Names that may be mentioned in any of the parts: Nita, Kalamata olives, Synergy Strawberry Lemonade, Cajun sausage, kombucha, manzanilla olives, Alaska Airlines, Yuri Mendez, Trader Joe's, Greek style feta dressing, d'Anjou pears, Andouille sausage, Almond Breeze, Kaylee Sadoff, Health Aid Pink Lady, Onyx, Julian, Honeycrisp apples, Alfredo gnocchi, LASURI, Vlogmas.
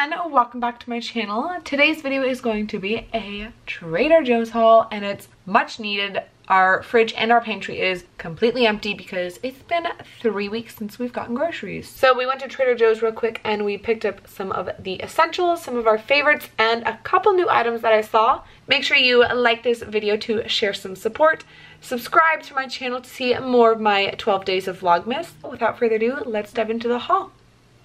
And welcome back to my channel. Today's video is going to be a Trader Joe's haul, and it's much needed. Our fridge and our pantry is completely empty because it's been 3 weeks since we've gotten groceries. So we went to Trader Joe's real quick and we picked up some of the essentials, some of our favorites, and a couple new items that I saw. Make sure you like this video to share some support. Subscribe to my channel to see more of my 12 days of Vlogmas. Without further ado, let's dive into the haul.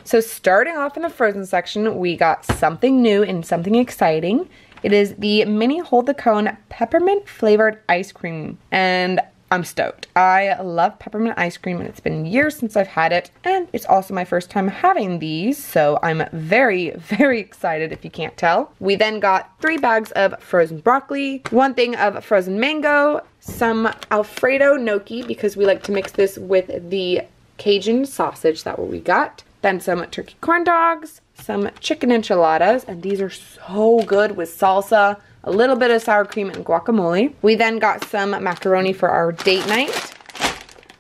So starting off in the frozen section, we got something new and something exciting. It is the mini hold the cone peppermint flavored ice cream, and I'm stoked. I love peppermint ice cream and it's been years since I've had it, and it's also my first time having these, so I'm very, very excited if you can't tell. We then got 3 bags of frozen broccoli, 1 thing of frozen mango, some Alfredo gnocchi because we like to mix this with the Cajun sausage, that's what we got. Then some turkey corn dogs, some chicken enchiladas, and these are so good with salsa, a little bit of sour cream and guacamole. We then got some macaroni for our date night,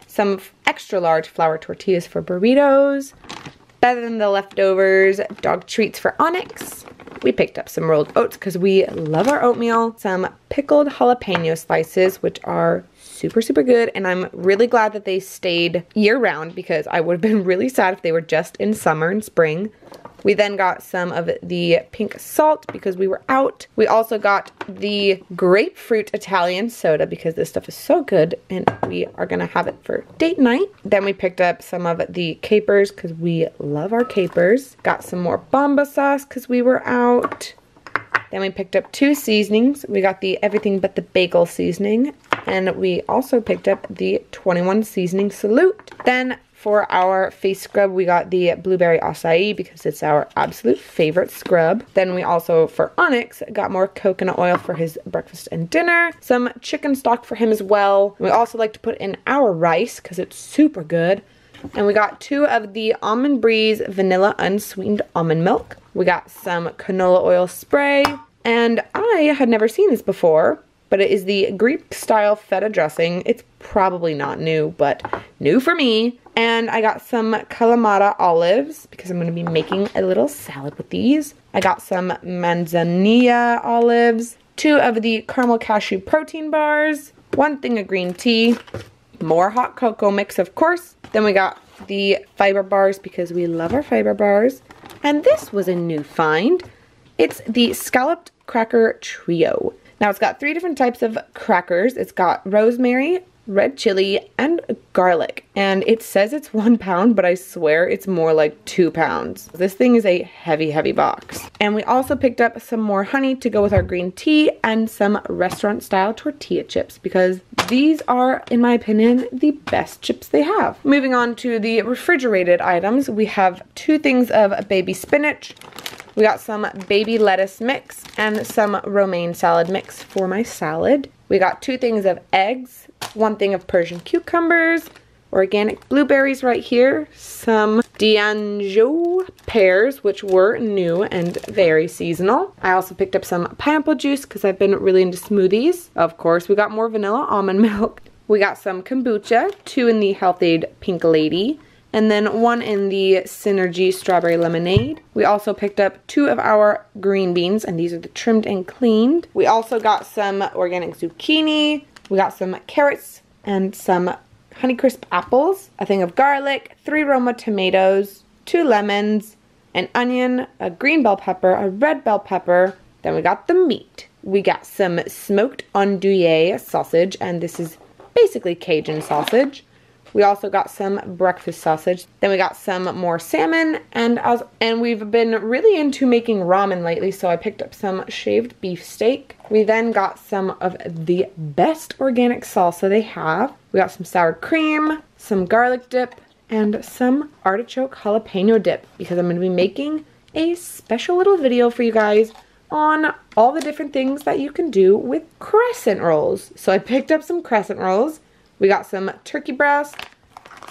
some extra large flour tortillas for burritos, better than the leftovers, dog treats for Onyx. We picked up some rolled oats because we love our oatmeal, some pickled jalapeno slices, which are super good, and I'm really glad that they stayed year-round because I would have been really sad if they were just in summer and spring. We then got some of the pink salt because we were out. We also got the grapefruit Italian soda because this stuff is so good and we are gonna have it for date night. Then we picked up some of the capers because we love our capers. Got some more bomba sauce because we were out. Then we picked up 2 seasonings. We got the everything but the bagel seasoning, and we also picked up the 21 seasoning salute. Then for our face scrub, we got the blueberry acai because it's our absolute favorite scrub. Then we also, for Onyx, got more coconut oil for his breakfast and dinner, some chicken stock for him as well. We also like to put in our rice because it's super good. And we got 2 of the Almond Breeze vanilla unsweetened almond milk. We got some canola oil spray, and I had never seen this before, but it is the Greek style feta dressing. It's probably not new, but new for me. And I got some Kalamata olives because I'm going to be making a little salad with these. I got some manzanilla olives, 2 of the caramel cashew protein bars, 1 thing of green tea, more hot cocoa mix, of course. Then we got the fiber bars because we love our fiber bars. And this was a new find. It's the scalloped cracker trio. Now it's got 3 different types of crackers. It's got rosemary, red chili, and garlic. And it says it's 1 pound, but I swear it's more like 2 pounds. This thing is a heavy box. And we also picked up some more honey to go with our green tea and some restaurant style tortilla chips because these are, in my opinion, the best chips they have. Moving on to the refrigerated items, we have 2 things of baby spinach. We got some baby lettuce mix and some romaine salad mix for my salad. We got 2 things of eggs, 1 thing of Persian cucumbers, organic blueberries right here, some d'Anjou pears, which were new and very seasonal. I also picked up some pineapple juice because I've been really into smoothies. Of course, we got more vanilla almond milk. We got some kombucha, 2 in the Health Aid Pink Lady, and then 1 in the Synergy Strawberry Lemonade. We also picked up 2 of our green beans, and these are the trimmed and cleaned. We also got some organic zucchini. We got some carrots and some Honeycrisp apples, 1 thing of garlic, 3 Roma tomatoes, 2 lemons, an onion, a green bell pepper, a red bell pepper. Then we got the meat. We got some smoked andouille sausage, and this is basically Cajun sausage. We also got some breakfast sausage. Then we got some more salmon, and we've been really into making ramen lately, so I picked up some shaved beef steak. We then got some of the best organic salsa they have. We got some sour cream, some garlic dip, and some artichoke jalapeno dip because I'm going to be making a special little video for you guys on all the different things that you can do with crescent rolls. So I picked up some crescent rolls. We got some turkey breast,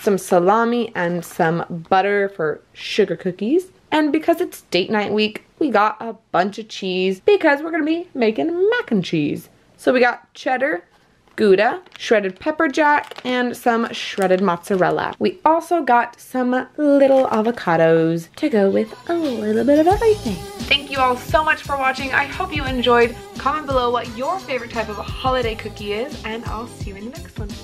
some salami, and some butter for sugar cookies. And because it's date night week, we got a bunch of cheese because we're gonna be making mac and cheese. So we got cheddar, Gouda, shredded pepper jack, and some shredded mozzarella. We also got some little avocados to go with a little bit of everything. Thank you all so much for watching. I hope you enjoyed. Comment below what your favorite type of holiday cookie is, and I'll see you in the next one.